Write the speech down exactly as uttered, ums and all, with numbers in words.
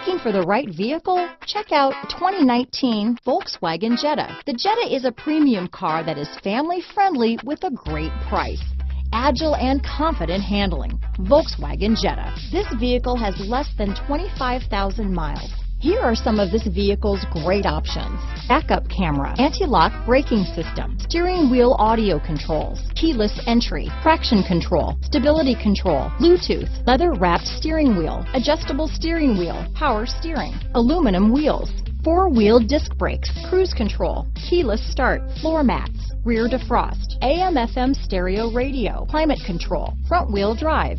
Looking for the right vehicle? Check out twenty nineteen Volkswagen Jetta. The Jetta is a premium car that is family friendly with a great price. Agile and confident handling. Volkswagen Jetta. This vehicle has less than twenty-five thousand miles. Here are some of this vehicle's great options. Backup camera, anti-lock braking system, steering wheel audio controls, keyless entry, traction control, stability control, Bluetooth, leather-wrapped steering wheel, adjustable steering wheel, power steering, aluminum wheels, four-wheel disc brakes, cruise control, keyless start, floor mats, rear defrost, A M F M stereo radio, climate control, front-wheel drive.